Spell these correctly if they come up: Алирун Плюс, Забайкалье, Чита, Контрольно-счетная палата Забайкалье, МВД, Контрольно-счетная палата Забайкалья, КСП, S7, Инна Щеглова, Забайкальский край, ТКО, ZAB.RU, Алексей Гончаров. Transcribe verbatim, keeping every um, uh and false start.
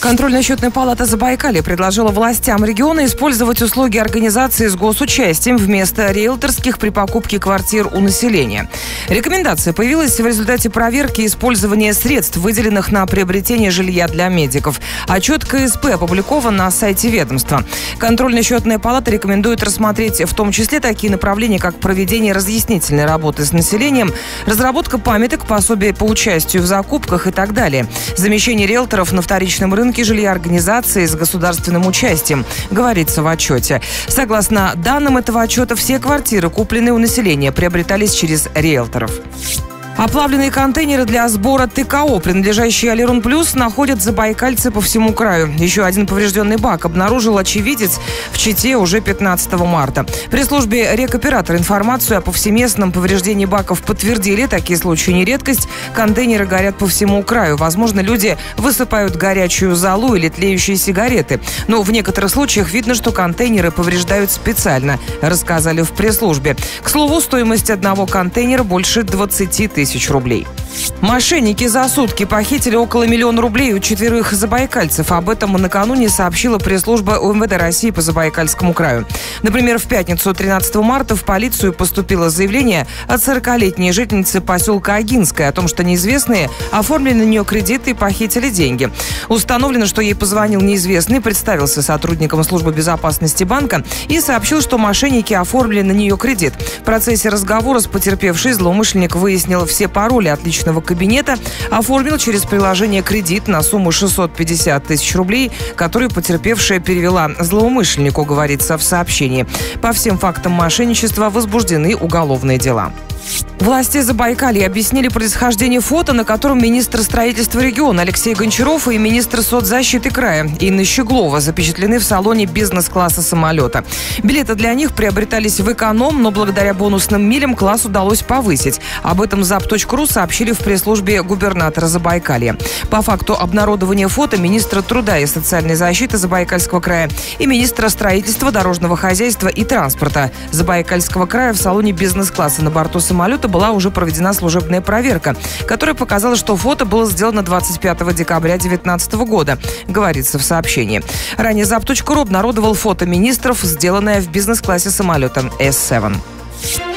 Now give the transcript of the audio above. Контрольно-счетная палата Забайкалья предложила властям региона использовать услуги организации с госучастием вместо риэлторских при покупке квартир у населения. Рекомендация появилась в результате проверки использования средств, выделенных на приобретение жилья для медиков. Отчет ка эс пэ опубликован на сайте ведомства. Контрольно-счетная палата рекомендует рассмотреть в том числе такие направления, как проведение разъяснительной работы с населением, разработка памяток, пособия по участию в закупках и так далее, замещение риэлторов на вторичном рынке жилья организации с государственным участием, говорится в отчете. Согласно данным этого отчета, все квартиры, купленные у населения, приобретались через риэлторов. Оплавленные контейнеры для сбора тэ ка о, принадлежащие «Алирун Плюс», находят забайкальцы по всему краю. Еще один поврежденный бак обнаружил очевидец в Чите уже пятнадцатого марта. При службе рекоператора информацию о повсеместном повреждении баков подтвердили. Такие случаи не редкость. Контейнеры горят по всему краю. Возможно, люди высыпают горячую золу или тлеющие сигареты. Но в некоторых случаях видно, что контейнеры повреждают специально, рассказали в пресс-службе. К слову, стоимость одного контейнера больше двадцати тысяч рублей. Мошенники за сутки похитили около миллиона рублей у четверых забайкальцев. Об этом накануне сообщила пресс-служба у эм вэ дэ России по Забайкальскому краю. Например, в пятницу тринадцатого марта в полицию поступило заявление от сорокалетней жительницы поселка Агинская о том, что неизвестные оформили на нее кредиты и похитили деньги. Установлено, что ей позвонил неизвестный, представился сотрудником службы безопасности банка и сообщил, что мошенники оформили на нее кредит. В процессе разговора с потерпевшей злоумышленник выяснил все пароли от личного кабинета, оформил через приложение кредит на сумму шестьсот пятьдесят тысяч рублей, которую потерпевшая перевела злоумышленнику, говорится в сообщении. По всем фактам мошенничества возбуждены уголовные дела. Власти Забайкалья объяснили происхождение фото, на котором министр строительства региона Алексей Гончаров и министр соцзащиты края Инна Щеглова запечатлены в салоне бизнес-класса самолета. Билеты для них приобретались в эконом, но благодаря бонусным милям класс удалось повысить. Об этом зэ а бэ точка ру сообщили в пресс-службе губернатора Забайкалья. По факту обнародования фото министра труда и социальной защиты Забайкальского края и министра строительства, дорожного хозяйства и транспорта Забайкальского края в салоне бизнес-класса на борту самолета была уже проведена служебная проверка, которая показала, что фото было сделано двадцать пятого декабря две тысячи девятнадцатого года, говорится в сообщении. Ранее зэ а бэ точка ру обнародовал фото министров, сделанное в бизнес-классе самолета эс семь.